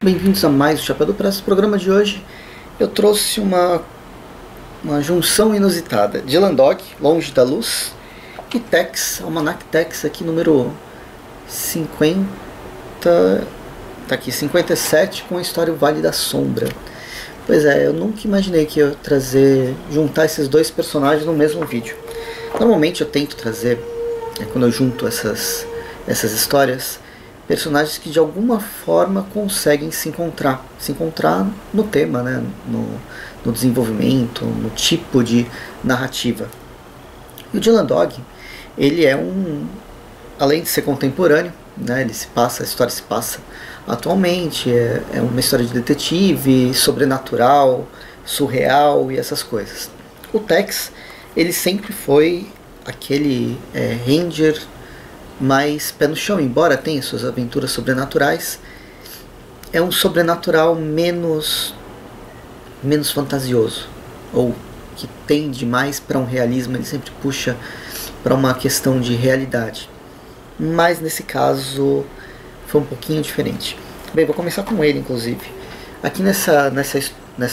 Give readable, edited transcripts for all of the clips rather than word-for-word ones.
Bem-vindos a mais o Chapéu do Presto. No programa de hoje eu trouxe uma junção inusitada. Dylan Dog, Longe da Luz, e Tex, Almanaque Tex, aqui número 50, tá aqui, 57, com a história Vale da Sombra. Pois é, eu nunca imaginei que eu ia juntar esses dois personagens no mesmo vídeo. Normalmente eu tento trazer, quando eu junto essas histórias, personagens que de alguma forma conseguem se encontrar no tema, né? no desenvolvimento, no tipo de narrativa. E o Dylan Dog, ele é além de ser contemporâneo, né? a história se passa atualmente, é uma história de detetive, sobrenatural, surreal e essas coisas. O Tex, ele sempre foi aquele ranger mais pé no chão, embora tenha suas aventuras sobrenaturais, é um sobrenatural menos fantasioso, ou que tende mais para um realismo, ele sempre puxa para uma questão de realidade. Mas nesse caso foi um pouquinho diferente. Bem, vou começar com ele, inclusive. Aqui nessa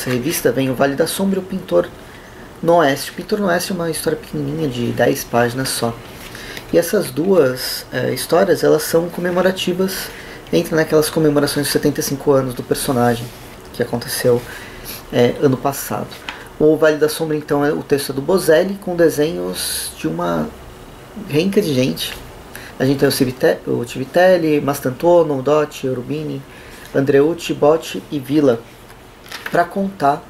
revista vem o Vale da Sombra e o Pintor no Oeste. O Pintor no Oeste é uma história pequenininha de 10 páginas só. E essas duas histórias, elas são comemorativas, entram naquelas comemorações de 75 anos do personagem, que aconteceu ano passado. O Vale da Sombra, então, é o texto do Bozelli, com desenhos de uma renca de gente. A gente tem o Civitelli, Mastantono, Dotti, Urubini, Andreucci, Botti e Vila, para contar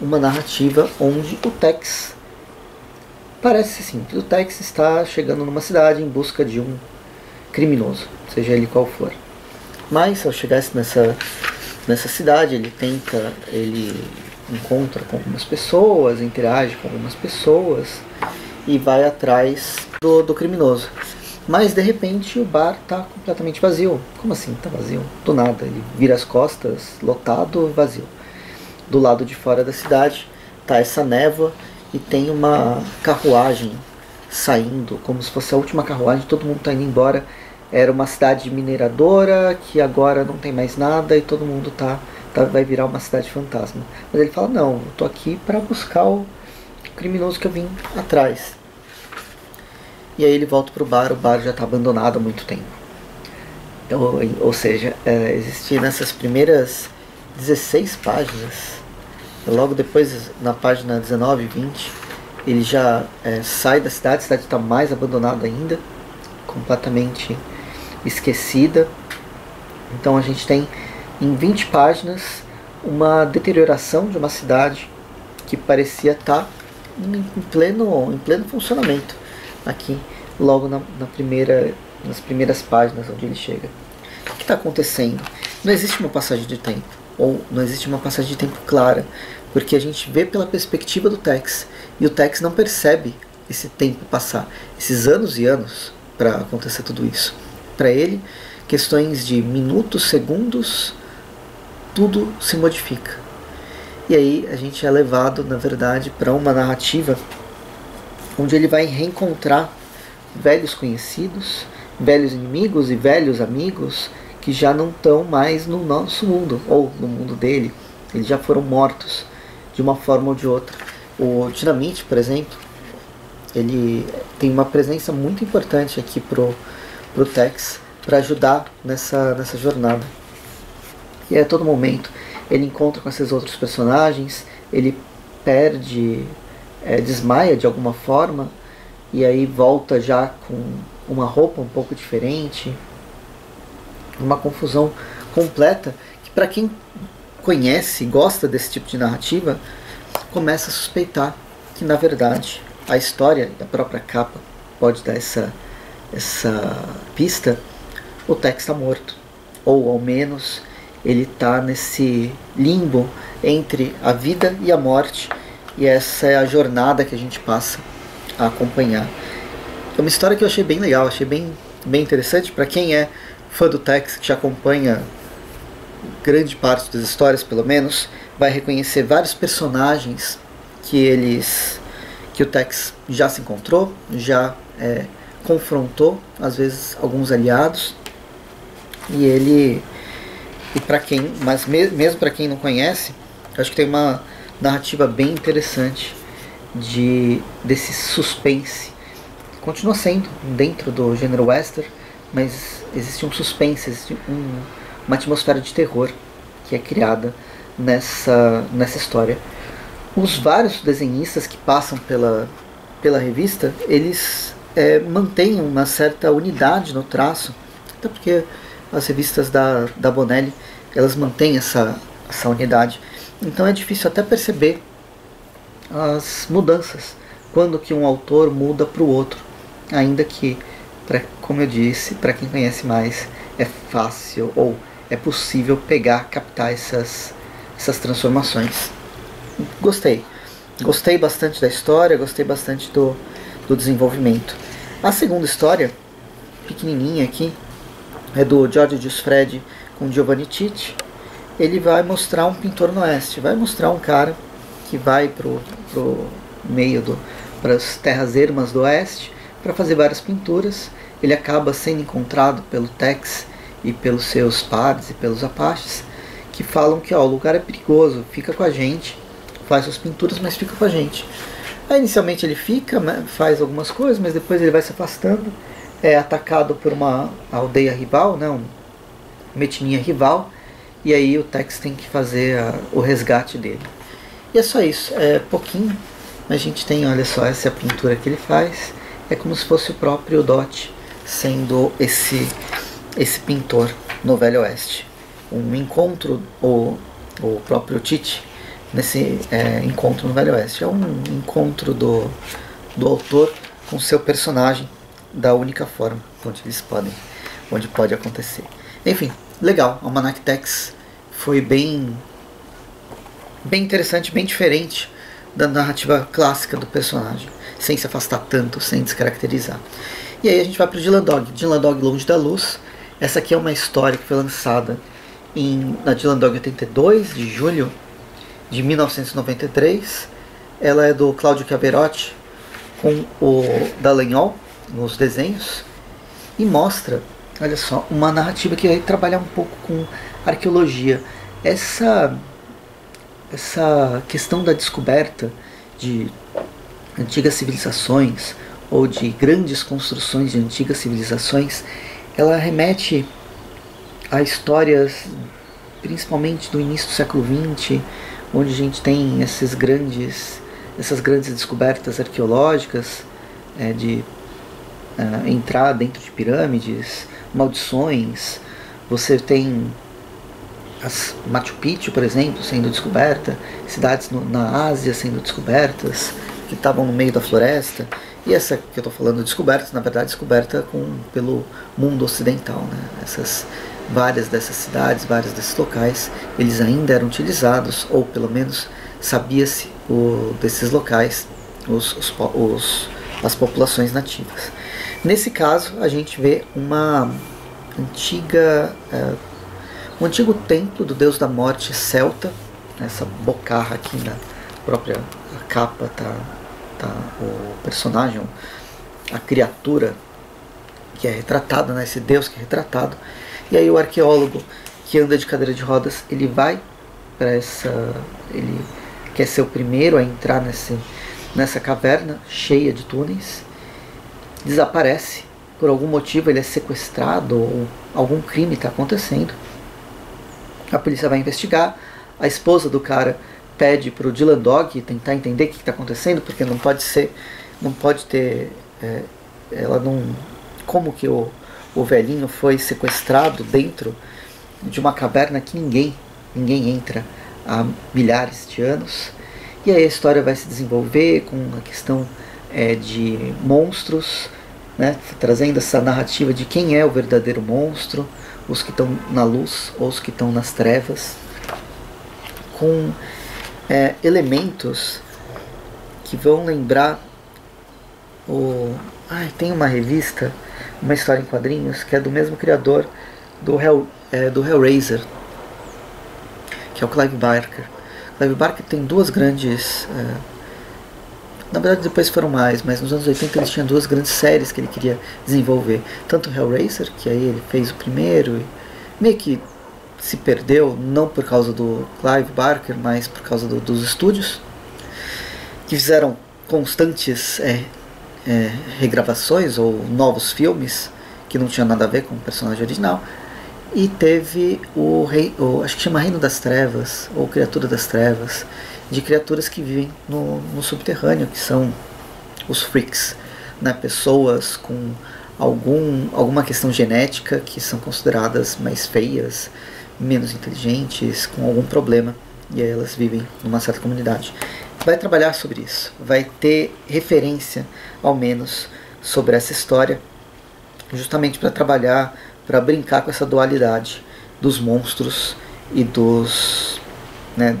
uma narrativa onde o Tex... Parece simples. O Tex está chegando numa cidade em busca de um criminoso, seja ele qual for. Mas ao chegar nessa cidade, ele encontra com algumas pessoas, interage com algumas pessoas e vai atrás do criminoso. Mas de repente o bar está completamente vazio. Como assim está vazio? Do nada. Ele vira as costas, lotado, vazio. Do lado de fora da cidade está essa névoa. E tem uma carruagem saindo, como se fosse a última carruagem, todo mundo está indo embora. Era uma cidade mineradora, que agora não tem mais nada e todo mundo vai virar uma cidade fantasma. Mas ele fala, não, eu estou aqui para buscar o criminoso que eu vim atrás. E aí ele volta para o bar já está abandonado há muito tempo. Ou seja, existia nessas primeiras 16 páginas... Logo depois, na página 19 e 20, ele já sai da cidade, a cidade está mais abandonada ainda, completamente esquecida. Então a gente tem, em 20 páginas, uma deterioração de uma cidade que parecia estar em pleno funcionamento, aqui, logo nas primeiras páginas onde ele chega. O que está acontecendo? Não existe uma passagem de tempo, ou não existe uma passagem de tempo clara, porque a gente vê pela perspectiva do Tex, e o Tex não percebe esse tempo passar, esses anos e anos para acontecer tudo isso. Para ele, questões de minutos, segundos, tudo se modifica. E aí a gente é levado, na verdade, para uma narrativa onde ele vai reencontrar velhos conhecidos, velhos inimigos e velhos amigos, que já não estão mais no nosso mundo, ou no mundo dele. Eles já foram mortos, de uma forma ou de outra. O Dinamite, por exemplo, ele tem uma presença muito importante aqui pro Tex, para ajudar nessa jornada. E a todo momento ele encontra com esses outros personagens, ele perde, desmaia de alguma forma, e aí volta já com uma roupa um pouco diferente, uma confusão completa que, para quem conhece e gosta desse tipo de narrativa, começa a suspeitar que, na verdade, a história da própria capa pode dar essa pista. O Tex está morto, ou ao menos ele está nesse limbo entre a vida e a morte, e essa é a jornada que a gente passa a acompanhar. É uma história que eu achei bem legal, achei bem interessante. Para quem é fã do Tex, que já acompanha grande parte das histórias, pelo menos, vai reconhecer vários personagens que o Tex já se encontrou, já confrontou, às vezes alguns aliados, e ele e para quem, mas mesmo para quem não conhece, acho que tem uma narrativa bem interessante desse suspense. Continua sendo dentro do gênero western, mas existe um suspense, existe uma atmosfera de terror que é criada nessa história. Os vários desenhistas que passam pela revista, eles mantêm uma certa unidade no traço, até porque as revistas da Bonelli, elas mantêm essa unidade. Então é difícil até perceber as mudanças, quando que um autor muda para o outro, ainda que, como eu disse, para quem conhece mais, é fácil ou é possível captar essas transformações. Gostei bastante da história, gostei bastante do desenvolvimento. A segunda história, pequenininha aqui, é do Giorgio Gisfred com Giovanni Titti. Ele vai mostrar um pintor no oeste, vai mostrar um cara que vai pro meio para as terras ermas do oeste para fazer várias pinturas. Ele acaba sendo encontrado pelo Tex e pelos seus pares e pelos apaches, que falam que o lugar é perigoso, fica com a gente, faz suas pinturas, mas fica com a gente. Aí inicialmente ele fica, faz algumas coisas, mas depois ele vai se afastando, é atacado por uma aldeia rival, né, uma etnia rival, e aí o Tex tem que fazer o resgate dele. E é só isso, é pouquinho, mas a gente tem, olha só, essa é a pintura que ele faz, é como se fosse o próprio Dotti sendo esse pintor no Velho Oeste. Um encontro, o próprio Titti, nesse encontro no Velho Oeste. É um encontro do autor com seu personagem da única forma onde pode acontecer. Enfim, legal. O Almanaque Tex foi bem interessante, bem diferente da narrativa clássica do personagem, sem se afastar tanto, sem descaracterizar. E aí a gente vai para o Dylan Dog. Dylan Dog Longe da Luz. Essa aqui é uma história que foi lançada na Dylan Dog 82, de julho de 1993. Ela é do Claudio Chiaverotti com o Dallagnol nos desenhos e mostra, olha só, uma narrativa que vai trabalhar um pouco com arqueologia. Essa questão da descoberta de antigas civilizações ou de grandes construções de antigas civilizações, ela remete a histórias principalmente do início do século XX, onde a gente tem essas grandes descobertas arqueológicas, de entrar dentro de pirâmides, maldições. Você tem Machu Picchu, por exemplo, sendo descoberta, cidades na Ásia sendo descobertas, que estavam no meio da floresta. E essa que eu estou falando, descoberta, na verdade, descoberta pelo mundo ocidental, né? Várias dessas cidades, vários desses locais, eles ainda eram utilizados, ou pelo menos sabia-se desses locais, as populações nativas. Nesse caso, a gente vê um antigo templo do deus da morte celta. Essa bocarra aqui na própria capa tá o personagem, a criatura que é retratada, né? Esse deus que é retratado. E aí o arqueólogo que anda de cadeira de rodas, ele vai para ele quer ser o primeiro a entrar nessa caverna cheia de túneis, desaparece, por algum motivo ele é sequestrado ou algum crime está acontecendo. A polícia vai investigar, a esposa do cara pede para o Dylan Dog tentar entender o que está acontecendo, porque como que o velhinho foi sequestrado dentro de uma caverna que ninguém entra há milhares de anos. E aí a história vai se desenvolver com a questão de monstros, né, trazendo essa narrativa de quem é o verdadeiro monstro, os que estão na luz ou os que estão nas trevas, com elementos que vão lembrar tem uma revista, uma história em quadrinhos, que é do mesmo criador do Hellraiser, que é o Clive Barker. Clive Barker tem duas grandes... na verdade depois foram mais, mas nos anos 80 ele tinha duas grandes séries que ele queria desenvolver. Tanto o Hellraiser, que aí ele fez o primeiro, meio que se perdeu, não por causa do Clive Barker, mas por causa dos estúdios, que fizeram constantes regravações ou novos filmes que não tinham nada a ver com o personagem original. E teve acho que chama Reino das Trevas, ou Criatura das Trevas, de criaturas que vivem no subterrâneo, que são os freaks, né? Pessoas com alguma questão genética que são consideradas mais feias, menos inteligentes, com algum problema, e aí elas vivem numa certa comunidade. Vai trabalhar sobre isso, vai ter referência, ao menos, sobre essa história, justamente para trabalhar, para brincar com essa dualidade dos monstros e dos... né,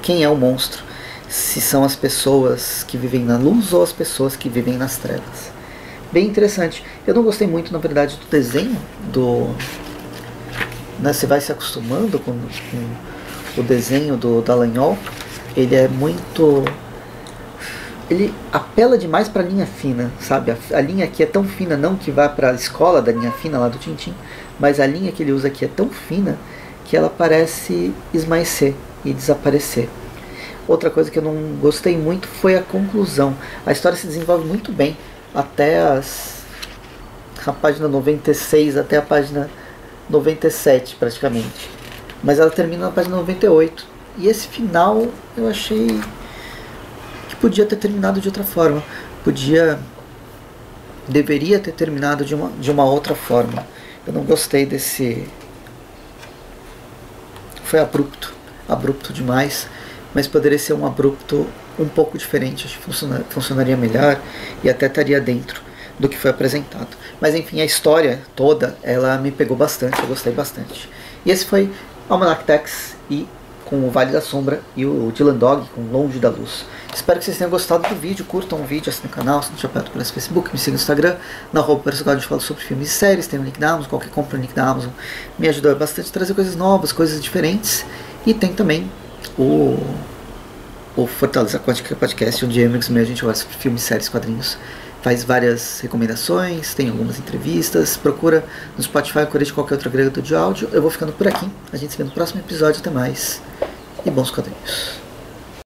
quem é o monstro, se são as pessoas que vivem na luz ou as pessoas que vivem nas trevas. Bem interessante. Eu não gostei muito, na verdade, do desenho do... né, você vai se acostumando com o desenho do Dallagnol. Ele é muito... ele apela demais para a linha fina, sabe? A linha aqui é tão fina, não que vá para a escola da linha fina lá do Tintin, mas a linha que ele usa aqui é tão fina que ela parece esmaecer e desaparecer. Outra coisa que eu não gostei muito foi a conclusão. A história se desenvolve muito bem até a página 96, até a página 97 praticamente, mas ela termina na página 98, e esse final eu achei que podia ter terminado de outra forma, deveria ter terminado de uma outra forma. Eu não gostei desse... foi abrupto demais, mas poderia ser um abrupto um pouco diferente, acho que funcionaria melhor e até estaria dentro do que foi apresentado. Mas enfim, a história toda, ela me pegou bastante, eu gostei bastante. E esse foi Almanaque Tex, e com o Vale da Sombra e o Dylan Dog com Longe da Luz. Espero que vocês tenham gostado do vídeo, curtam o vídeo, assinem o canal, assinem o Chapéu do Presto no Facebook, me sigam no Instagram, na @personal, onde eu falo sobre filmes e séries, tem um link na Amazon, qualquer compra no link da Amazon me ajudou bastante a trazer coisas novas, coisas diferentes, e tem também o Fortaleza Quântica Podcast, onde a gente fala sobre filmes, séries, quadrinhos, faz várias recomendações, tem algumas entrevistas, procura no Spotify, de qualquer outro agregador de áudio. Eu vou ficando por aqui, a gente se vê no próximo episódio, até mais, e bons quadrinhos.